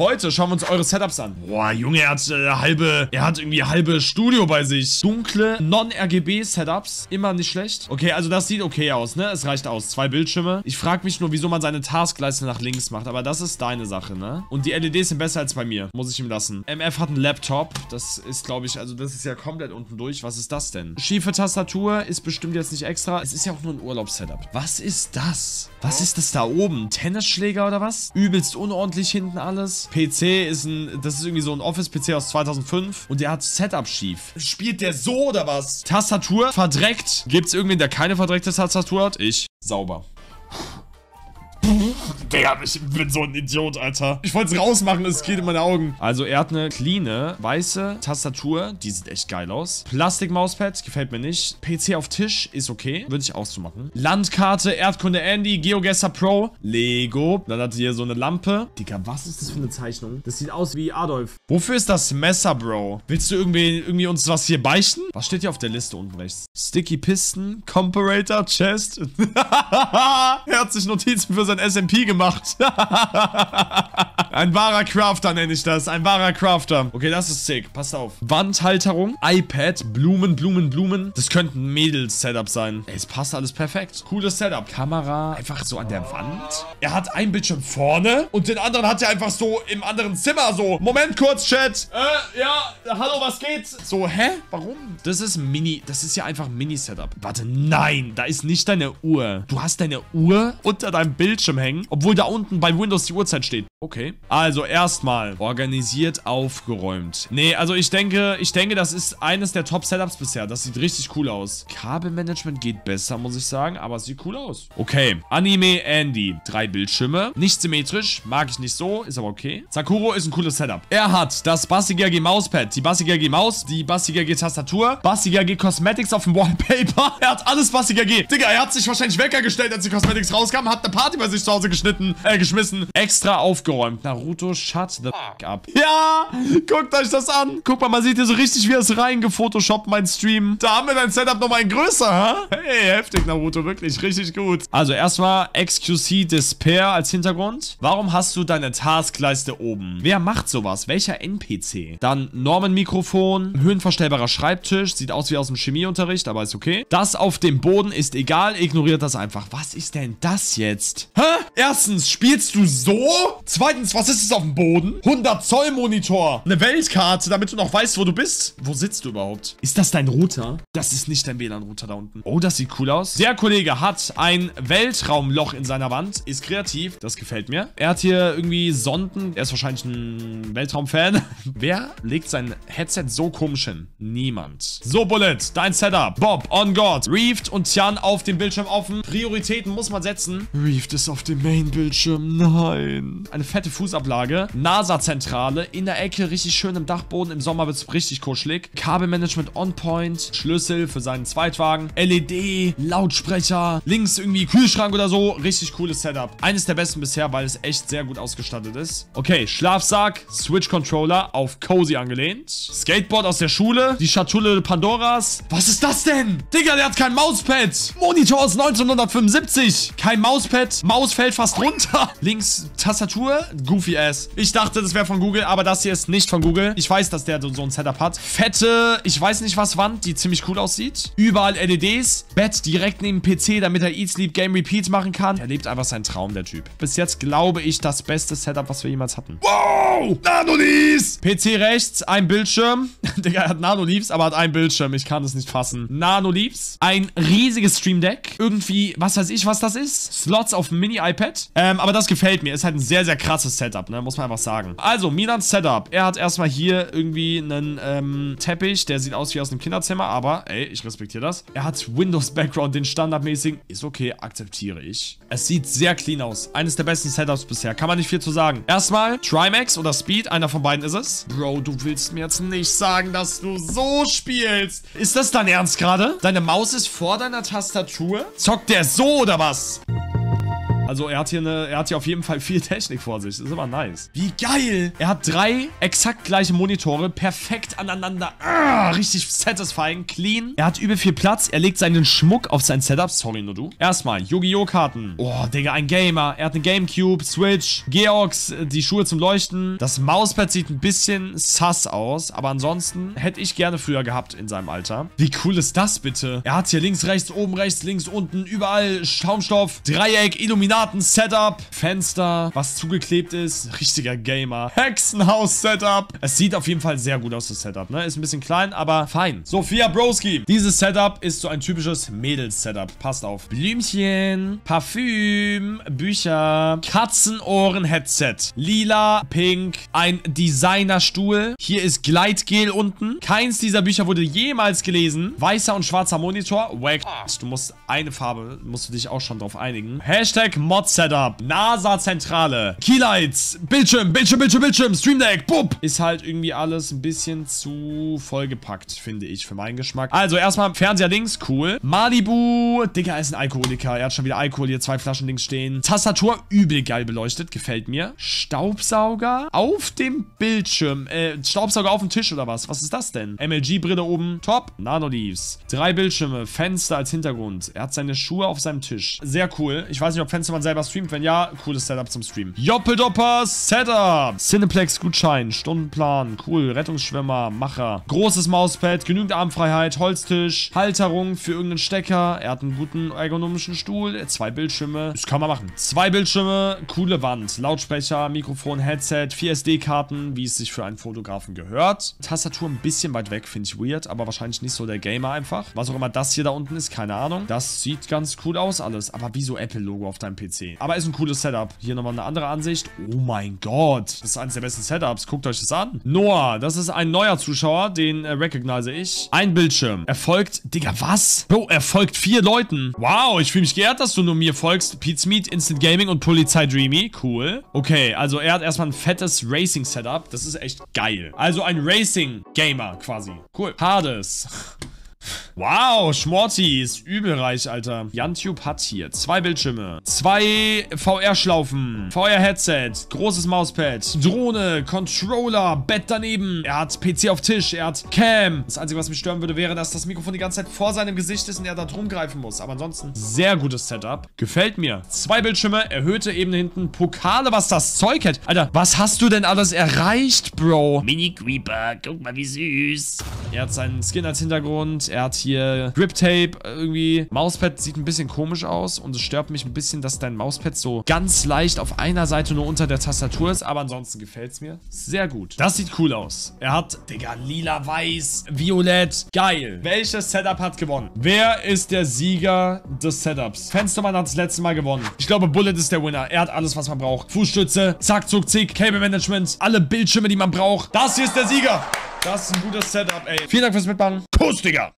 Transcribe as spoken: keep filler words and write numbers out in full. Heute schauen wir uns eure Setups an. Boah, Junge, er hat äh, halbe, er hat irgendwie halbe Studio bei sich. Dunkle Non-R G B-Setups, immer nicht schlecht. Okay, also das sieht okay aus, ne? Es reicht aus. Zwei Bildschirme. Ich frage mich nur, wieso man seine Taskleiste nach links macht, aber das ist deine Sache, ne? Und die L E Ds sind besser als bei mir. Muss ich ihm lassen. M F hat einen Laptop. Das ist, glaube ich, also das ist ja komplett unten durch. Was ist das denn? Schiefe Tastatur ist bestimmt jetzt nicht extra. Es ist ja auch nur ein Urlaubssetup. Was ist das? Was ist das da oben? Tennisschläger oder was? Übelst unordentlich hinten alles. P C ist ein, das ist irgendwie so ein Office-P C aus zweitausendfünf. Und der hat Setup schief. Spielt der so oder was? Tastatur verdreckt. Gibt's irgendwen, der keine verdreckte Tastatur hat? Ich. Sauber. Digga, ich bin so ein Idiot, Alter. Ich wollte es rausmachen, es geht in meine Augen. Also er hat eine cleane, weiße Tastatur. Die sieht echt geil aus. Plastik-Mauspad, gefällt mir nicht. P C auf Tisch ist okay. Würde ich auch so machen. Landkarte, Erdkunde Andy, Geogesser Pro, Lego. Dann hat sie hier so eine Lampe. Digga, was ist das für eine Zeichnung? Das sieht aus wie Adolf. Wofür ist das Messer, Bro? Willst du irgendwie, irgendwie uns was hier beichten? Was steht hier auf der Liste unten rechts? Sticky Pisten, Comparator, Chest. Er hat sich Notizen für sein S M P gemacht. Ein wahrer Crafter nenne ich das. Ein wahrer Crafter. Okay, das ist sick. Passt auf. Wandhalterung. iPad. Blumen, Blumen, Blumen. Das könnte ein Mädels-Setup sein. Ey, es passt alles perfekt. Cooles Setup. Kamera. Einfach so an der Wand. Er hat einen Bildschirm vorne und den anderen hat er einfach so im anderen Zimmer so. Moment kurz, Chat. Äh, ja. Hallo, was geht? So, hä? Warum? Das ist Mini. Das ist ja einfach Mini-Setup. Warte, nein. Da ist nicht deine Uhr. Du hast deine Uhr unter deinem Bildschirm hängen, obwohl da unten bei Windows die Uhrzeit steht. Okay. Also erstmal organisiert, aufgeräumt. Nee, also ich denke, ich denke, das ist eines der Top-Setups bisher. Das sieht richtig cool aus. Kabelmanagement geht besser, muss ich sagen, aber es sieht cool aus. Okay. Anime Andy. Drei Bildschirme. Nicht symmetrisch. Mag ich nicht so. Ist aber okay. Sakura ist ein cooles Setup. Er hat das Bassigag Mauspad, die Bassigag Maus, die Bassigag Tastatur, Bassigag Cosmetics auf dem Wallpaper. Er hat alles Bassigag. Digga, er hat sich wahrscheinlich Wecker gestellt, als die Cosmetics rauskamen, hat eine Party bei sich zu Hause geschnitten, äh, geschmissen. Extra aufgeräumt. Naruto, shut the fuck up. Ja, guckt euch das an. Guck mal, man sieht hier so richtig, wie es reingefotoshoppt, mein Stream. Da haben wir dein Setup nochmal in größer, ha? Hey, heftig, Naruto, wirklich, richtig gut. Also erstmal X Q C Despair als Hintergrund. Warum hast du deine Taskleiste oben? Wer macht sowas? Welcher N P C? Dann Norman-Mikrofon, höhenverstellbarer Schreibtisch. Sieht aus wie aus dem Chemieunterricht, aber ist okay. Das auf dem Boden ist egal, ignoriert das einfach. Was ist denn das jetzt? Hä? Erstens, spielst du so? Zweitens, was ist es auf dem Boden? hundert Zoll Monitor. Eine Weltkarte, damit du noch weißt, wo du bist. Wo sitzt du überhaupt? Ist das dein Router? Das ist nicht dein W L A N-Router da unten. Oh, das sieht cool aus. Der Kollege hat ein Weltraumloch in seiner Wand. Ist kreativ. Das gefällt mir. Er hat hier irgendwie Sonden. Er ist wahrscheinlich ein Weltraumfan. Wer legt sein Headset so komisch hin? Niemand. So, Bullet, dein Setup. Bob, on God. Reeft und Tian auf dem Bildschirm offen. Prioritäten muss man setzen. Reeft ist auf dem Main-Bildschirm. Nein. Eine fette Fußablage. NASA-Zentrale. In der Ecke. Richtig schön im Dachboden. Im Sommer wird es richtig kuschelig. Kabelmanagement on point. Schlüssel für seinen Zweitwagen. L E D. Lautsprecher. Links irgendwie Kühlschrank oder so. Richtig cooles Setup. Eines der besten bisher, weil es echt sehr gut ausgestattet ist. Okay. Schlafsack. Switch-Controller. Auf Cozy angelehnt. Skateboard aus der Schule. Die Schatulle Pandoras. Was ist das denn? Digga, der hat kein Mauspad. Monitor aus neunzehnhundertfünfundsiebzig. Kein Mauspad. Maus fällt fast runter. Links Tastatur. Goofy Ass. Ich dachte, das wäre von Google, aber das hier ist nicht von Google. Ich weiß, dass der so ein Setup hat. Fette, ich weiß nicht was Wand, die ziemlich cool aussieht. Überall L E Ds. Bett direkt neben P C, damit er Eat, Sleep, Game, Repeat machen kann. Er lebt einfach seinen Traum, der Typ. Bis jetzt glaube ich, das beste Setup, was wir jemals hatten. Wow! Nanoleafs! P C rechts, ein Bildschirm. Digga, er hat Nanoleafs, aber hat einen Bildschirm. Ich kann es nicht fassen. Nanoleafs. Ein riesiges Stream Deck. Irgendwie, was weiß ich, was das ist. Slots auf Mini-iPad. Ähm, aber das gefällt mir. Ist halt ein sehr, sehr krasses Setup, ne? Muss man einfach sagen. Also, Milans Setup. Er hat erstmal hier irgendwie einen ähm, Teppich. Der sieht aus wie aus einem Kinderzimmer, aber ey, ich respektiere das. Er hat Windows-Background, den standardmäßigen. Ist okay, akzeptiere ich. Es sieht sehr clean aus. Eines der besten Setups bisher. Kann man nicht viel zu sagen. Erstmal Trimax oder Speed. Einer von beiden ist es. Bro, du willst mir jetzt nicht sagen, dass du so spielst. Ist das dein Ernst gerade? Deine Maus ist vor deiner Tastatur? Zockt der so oder was? Also er hat hier eine, er hat hier auf jeden Fall viel Technik vor sich. Das ist aber nice. Wie geil! Er hat drei exakt gleiche Monitore, perfekt aneinander. Ah, richtig satisfying, clean. Er hat übel viel Platz. Er legt seinen Schmuck auf sein Setup. Sorry, nur du. Erstmal Yu-Gi-Oh! Karten. Oh, Digga, ein Gamer. Er hat eine Gamecube, Switch, Geox, die Schuhe zum Leuchten. Das Mauspad sieht ein bisschen sass aus, aber ansonsten hätte ich gerne früher gehabt in seinem Alter. Wie cool ist das bitte? Er hat hier links, rechts, oben, rechts, links, unten, überall Schaumstoff, Dreieck, Illuminaten, Setup, Fenster, was zugeklebt ist. Richtiger Gamer. Hexenhaus-Setup. Es sieht auf jeden Fall sehr gut aus, das Setup, ne? Ist ein bisschen klein, aber fein. Sophia Broski. Dieses Setup ist so ein typisches Mädels-Setup. Passt auf. Blümchen, Parfüm, Bücher, Katzenohren-Headset, lila, pink, ein Designerstuhl. Hier ist Gleitgel unten. Keins dieser Bücher wurde jemals gelesen. Weißer und schwarzer Monitor. Wack. Du musst eine Farbe, musst du dich auch schon drauf einigen. Hashtag Mod-Setup. NASA-Zentrale. Keylights. Bildschirm, Bildschirm, Bildschirm, Bildschirm. Stream Deck. Bup. Ist halt irgendwie alles ein bisschen zu vollgepackt, finde ich, für meinen Geschmack. Also erstmal Fernseher links. Cool. Malibu. Digga, ist ein Alkoholiker. Er hat schon wieder Alkohol. Hier zwei Flaschen links stehen. Tastatur übel geil beleuchtet. Gefällt mir. Staubsauger auf dem Bildschirm. Äh, Staubsauger auf dem Tisch oder was? Was ist das denn? M L G-Brille oben. Top. Nanoleafs. Drei Bildschirme. Fenster als Hintergrund. Er hat seine Schuhe auf seinem Tisch. Sehr cool. Ich weiß nicht, ob Fenstermann selber streamt. Wenn ja, cooles Setup zum Streamen. Joppeldopper Setup. Cineplex-Gutschein. Stundenplan. Cool. Rettungsschwimmer. Macher. Großes Mauspad. Genügend Armfreiheit. Holztisch. Halterung für irgendeinen Stecker. Er hat einen guten ergonomischen Stuhl. Zwei Bildschirme. Das kann man machen. Zwei Bildschirme. Coole Wand. Lautsprecher. Mikrofon. Headset. Vier S D-Karten. Wie es sich für einen Fotografen gehört. Tastatur ein bisschen weit weg. Finde ich weird. Aber wahrscheinlich nicht so der Gamer einfach. Was auch immer das hier da unten ist. Keine Ahnung. Das sieht ganz cool aus alles. Aber wieso Apple-Logo auf deinem P C? Aber ist ein cooles Setup. Hier nochmal eine andere Ansicht. Oh mein Gott. Das ist eines der besten Setups. Guckt euch das an. Noah. Das ist ein neuer Zuschauer. Den äh, recognize ich. Ein Bildschirm. Er folgt. Digga, was? Bro, er folgt vier Leuten. Wow. Ich fühle mich geehrt, dass du nur mir folgst. Pete's Meat, Instant Gaming und Polizei Dreamy. Cool. Okay. Also er hat erstmal ein fettes Racing-Setup. Das ist echt geil. Also ein Racing-Gamer quasi. Cool. Hades. Wow, Schmortis. Übelreich, Alter. Yantube hat hier zwei Bildschirme, zwei V R-Schlaufen, V R-Headset, großes Mauspad, Drohne, Controller, Bett daneben. Er hat P C auf Tisch, er hat Cam. Das Einzige, was mich stören würde, wäre, dass das Mikrofon die ganze Zeit vor seinem Gesicht ist und er da drum greifen muss. Aber ansonsten sehr gutes Setup. Gefällt mir. Zwei Bildschirme, erhöhte Ebene hinten, Pokale, was das Zeug hat. Alter, was hast du denn alles erreicht, Bro? Mini-Creeper, guck mal, wie süß. Er hat seinen Skin als Hintergrund. Er hat hier Grip-Tape irgendwie. Mauspad sieht ein bisschen komisch aus. Und es stört mich ein bisschen, dass dein Mauspad so ganz leicht auf einer Seite nur unter der Tastatur ist. Aber ansonsten gefällt es mir sehr gut. Das sieht cool aus. Er hat, Digga, lila, weiß, violett. Geil. Welches Setup hat gewonnen? Wer ist der Sieger des Setups? Fenstermann hat das letzte Mal gewonnen. Ich glaube, Bullet ist der Winner. Er hat alles, was man braucht. Fußstütze, zack, zuck, zick, Cable-Management, alle Bildschirme, die man braucht. Das hier ist der Sieger. Das ist ein gutes Setup, ey. Vielen Dank fürs Mitmachen. Kuss, Digga.